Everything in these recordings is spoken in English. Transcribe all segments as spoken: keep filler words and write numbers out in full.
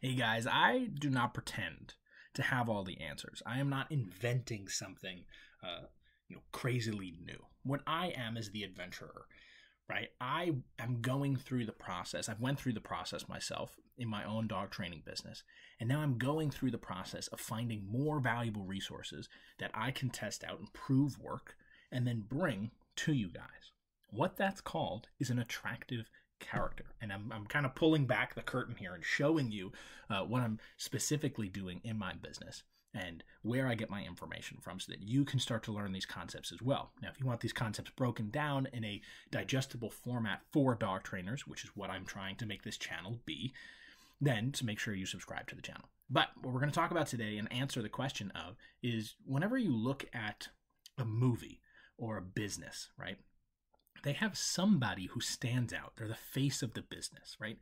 Hey guys, I do not pretend to have all the answers. I am not inventing something uh, you know, crazily new. What I am is the adventurer, right? I am going through the process. I've went through the process myself in my own dog training business, and now I'm going through the process of finding more valuable resources that I can test out and prove work and then bring to you guys. What that's called is an attractive character. And I'm, I'm kind of pulling back the curtain here and showing you uh, what I'm specifically doing in my business and where I get my information from so that you can start to learn these concepts as well. Now, if you want these concepts broken down in a digestible format for dog trainers, which is what I'm trying to make this channel be, then to make sure you subscribe to the channel. But what we're going to talk about today and answer the question of is whenever you look at a movie or a business, right? They have somebody who stands out. They're the face of the business, right?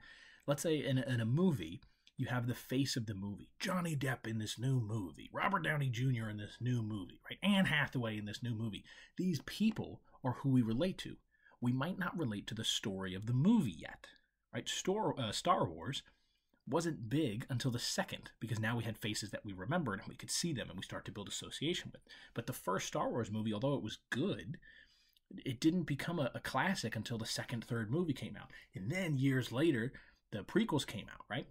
Let's say in a, in a movie, you have the face of the movie. Johnny Depp in this new movie. Robert Downey Junior in this new movie, right? Anne Hathaway in this new movie. These people are who we relate to. We might not relate to the story of the movie yet, right? Star, uh, Star Wars wasn't big until the second, because now we had faces that we remembered and we could see them and we start to build association with. But the first Star Wars movie, although it was good, it didn't become a, a classic until the second, third movie came out. And then years later, the prequels came out, right?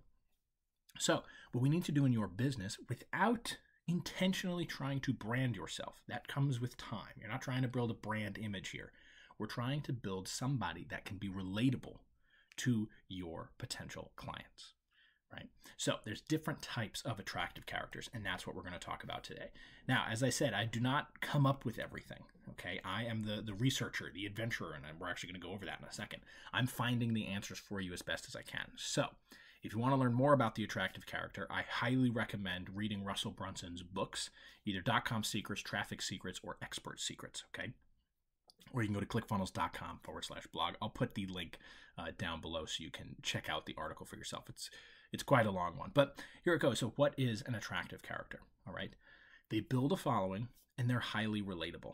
So what we need to do in your business without intentionally trying to brand yourself, that comes with time. You're not trying to build a brand image here. We're trying to build somebody that can be relatable to your potential clients, right? So there's different types of attractive characters, and that's what we're going to talk about today. Now, as I said, I do not come up with everything, okay? I am the, the researcher, the adventurer, and we're actually going to go over that in a second. I'm finding the answers for you as best as I can. So if you want to learn more about the attractive character, I highly recommend reading Russell Brunson's books, either Dot-Com Secrets, Traffic Secrets, or Expert Secrets, okay? Or you can go to clickfunnels.com forward slash blog. I'll put the link uh, down below so you can check out the article for yourself. It's It's quite a long one, but here it goes. So what is an attractive character? All right. They build a following and they're highly relatable.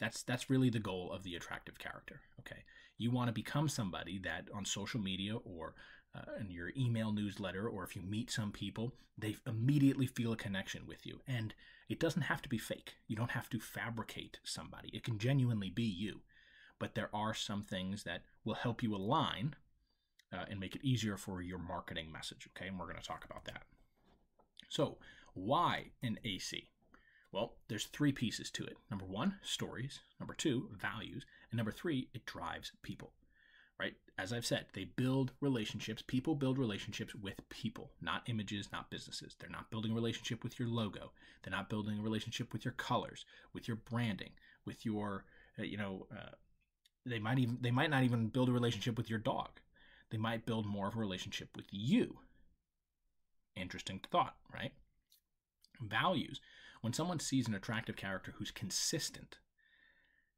That's, that's really the goal of the attractive character. Okay. You want to become somebody that on social media or uh, in your email newsletter, or if you meet some people, they immediately feel a connection with you. And it doesn't have to be fake. You don't have to fabricate somebody. It can genuinely be you, but there are some things that will help you align Uh, and make it easier for your marketing message, okay? And we're going to talk about that. So why an A C? Well, there's three pieces to it. Number one, stories. Number two, values. And number three, it drives people, right? As I've said, they build relationships. People build relationships with people, not images, not businesses. They're not building a relationship with your logo. They're not building a relationship with your colors, with your branding, with your, uh, you know, uh, they might even, they might not even build a relationship with your dog. They might build more of a relationship with you. Interesting thought, right? Values. When someone sees an attractive character who's consistent,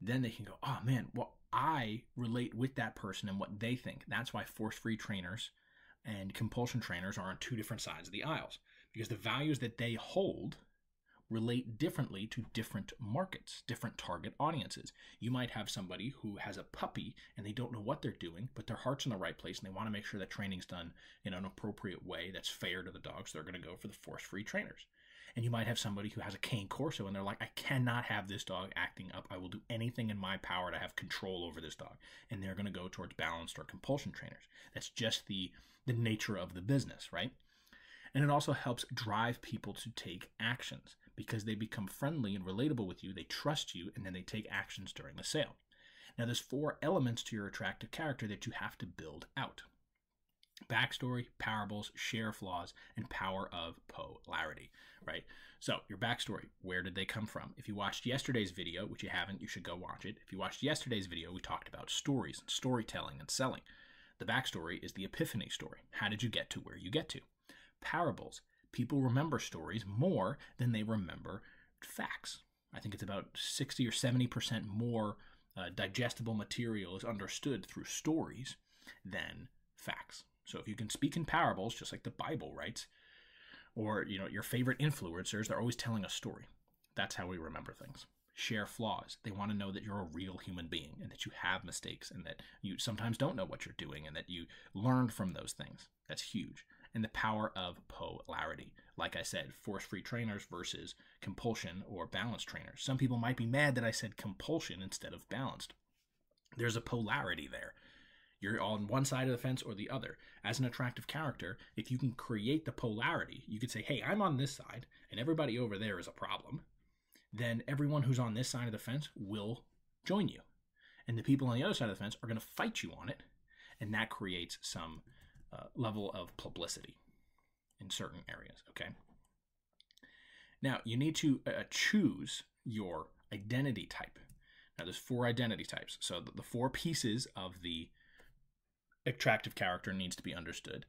then they can go, oh man, well, I relate with that person and what they think. That's why force-free trainers and compulsion trainers are on two different sides of the aisles, because the values that they hold relate differently to different markets, different target audiences. You might have somebody who has a puppy and they don't know what they're doing, but their heart's in the right place and they want to make sure that training's done in an appropriate way that's fair to the dogs. They're going to go for the force-free trainers. And you might have somebody who has a Cane Corso and they're like, I cannot have this dog acting up. I will do anything in my power to have control over this dog. And they're going to go towards balanced or compulsion trainers. That's just the, the nature of the business, right? And it also helps drive people to take actions, because they become friendly and relatable with you, they trust you, and then they take actions during the sale. Now, there's four elements to your attractive character that you have to build out. Backstory, parables, share flaws, and power of polarity, right? So your backstory, where did they come from? If you watched yesterday's video, which you haven't, you should go watch it. If you watched yesterday's video, we talked about stories and storytelling and selling. The backstory is the epiphany story. How did you get to where you get to? Parables. People remember stories more than they remember facts. I think it's about sixty or seventy percent more uh, digestible material is understood through stories than facts. So if you can speak in parables, just like the Bible writes, or you know your favorite influencers, they're always telling a story. That's how we remember things. Share flaws. They want to know that you're a real human being and that you have mistakes and that you sometimes don't know what you're doing and that you learn from those things. That's huge. and the power of polarity. Like I said, force-free trainers versus compulsion or balanced trainers. Some people might be mad that I said compulsion instead of balanced. There's a polarity there. You're on one side of the fence or the other. As an attractive character, if you can create the polarity, you could say, hey, I'm on this side and everybody over there is a problem. Then everyone who's on this side of the fence will join you. And the people on the other side of the fence are going to fight you on it. And that creates some uh, level of publicity in certain areas. Okay. Now you need to uh, choose your identity type. Now there's four identity types. So the four pieces of the attractive character needs to be understood.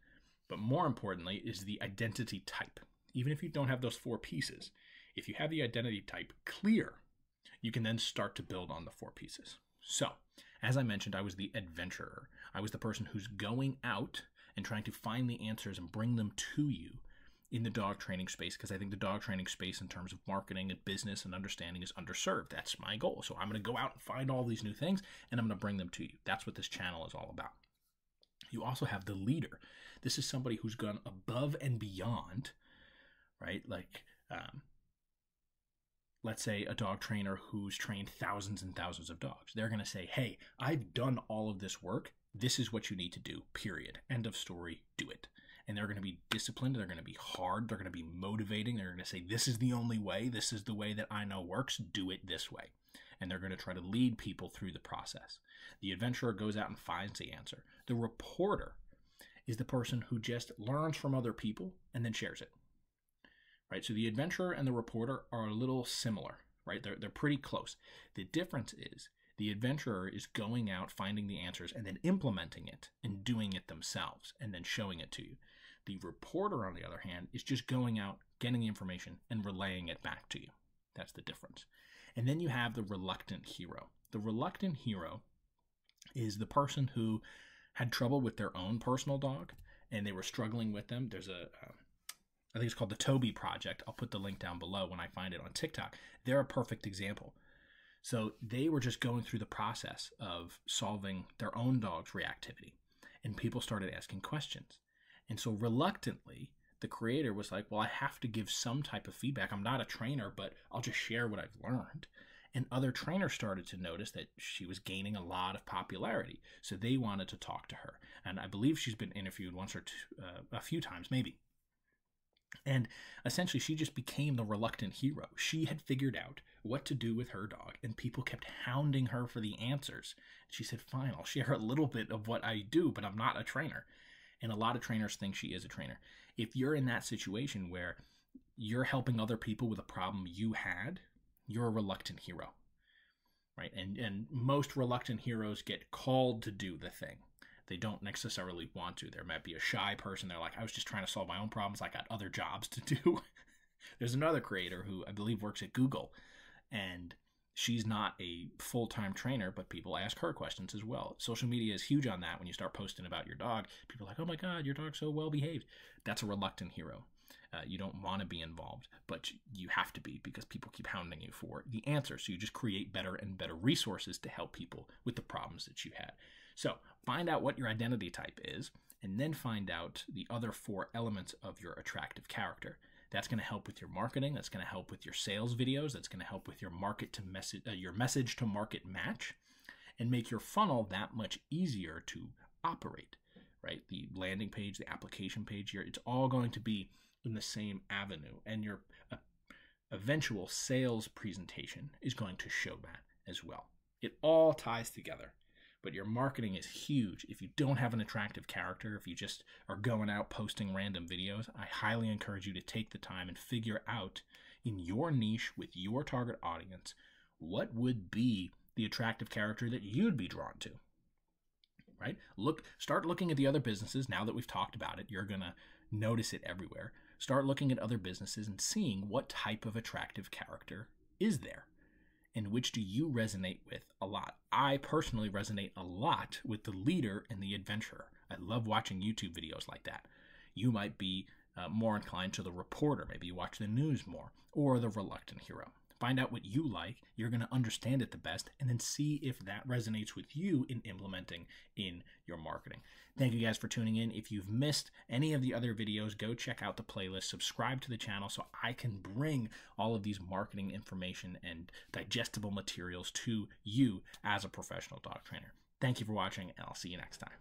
But more importantly is the identity type. Even if you don't have those four pieces, if you have the identity type clear, you can then start to build on the four pieces. So, as I mentioned, I was the adventurer. I was the person who's going out and trying to find the answers and bring them to you in the dog training space, because I think the dog training space in terms of marketing and business and understanding is underserved. That's my goal. So I'm going to go out and find all these new things and I'm going to bring them to you. That's what this channel is all about. You also have the leader. This is somebody who's gone above and beyond, right? Like, um, let's say a dog trainer who's trained thousands and thousands of dogs. They're going to say, hey, I've done all of this work. This is what you need to do, period. End of story, do it. And they're going to be disciplined. They're going to be hard. They're going to be motivating. They're going to say, this is the only way. This is the way that I know works. Do it this way. And they're going to try to lead people through the process. The adventurer goes out and finds the answer. The reporter is the person who just learns from other people and then shares it. Right, so the adventurer and the reporter are a little similar, right? They're, they're pretty close. The difference is the adventurer is going out, finding the answers, and then implementing it and doing it themselves and then showing it to you. The reporter, on the other hand, is just going out, getting the information, and relaying it back to you. That's the difference. And then you have the reluctant hero. The reluctant hero is the person who had trouble with their own personal dog and they were struggling with them. There's a... Uh, I think it's called the Toby Project. I'll put the link down below when I find it on TikTok. They're a perfect example. So they were just going through the process of solving their own dog's reactivity. And people started asking questions. And so reluctantly, the creator was like, well, I have to give some type of feedback. I'm not a trainer, but I'll just share what I've learned. And other trainers started to notice that she was gaining a lot of popularity. So they wanted to talk to her. And I believe she's been interviewed once or two, uh, a few times, maybe. And essentially, she just became the reluctant hero. She had figured out what to do with her dog, and people kept hounding her for the answers. She said, fine, I'll share a little bit of what I do, but I'm not a trainer. And a lot of trainers think she is a trainer. If you're in that situation where you're helping other people with a problem you had, you're a reluctant hero, right? And, and most reluctant heroes get called to do the thing. They don't necessarily want to. There might be a shy person. They're like, I was just trying to solve my own problems. I got other jobs to do. There's another creator who I believe works at Google, and she's not a full-time trainer, but people ask her questions as well. Social media is huge on that. When you start posting about your dog, people are like, oh my God, your dog's so well-behaved. That's a reluctant hero. Uh, you don't want to be involved, but you have to be because people keep hounding you for the answer. So you just create better and better resources to help people with the problems that you had. So find out what your identity type is, and then find out the other four elements of your attractive character. That's going to help with your marketing. That's going to help with your sales videos. That's going to help with your market to message, uh, your message to market match, and make your funnel that much easier to operate. Right, the landing page, the application page here, it's all going to be in the same avenue, and your uh, eventual sales presentation is going to show that as well. It all ties together, but your marketing is huge. If you don't have an attractive character, if you just are going out posting random videos, I highly encourage you to take the time and figure out in your niche with your target audience, what would be the attractive character that you'd be drawn to. Right? Look, start looking at the other businesses. Now that we've talked about it, you're going to notice it everywhere. Start looking at other businesses and seeing what type of attractive character is there, and which do you resonate with a lot. I personally resonate a lot with the leader and the adventurer. I love watching YouTube videos like that. You might be uh, more inclined to the reporter. Maybe you watch the news more, or the reluctant hero. Find out what you like, you're going to understand it the best, and then see if that resonates with you in implementing in your marketing. Thank you guys for tuning in. If you've missed any of the other videos, go check out the playlist, subscribe to the channel so I can bring all of these marketing information and digestible materials to you as a professional dog trainer. Thank you for watching, and I'll see you next time.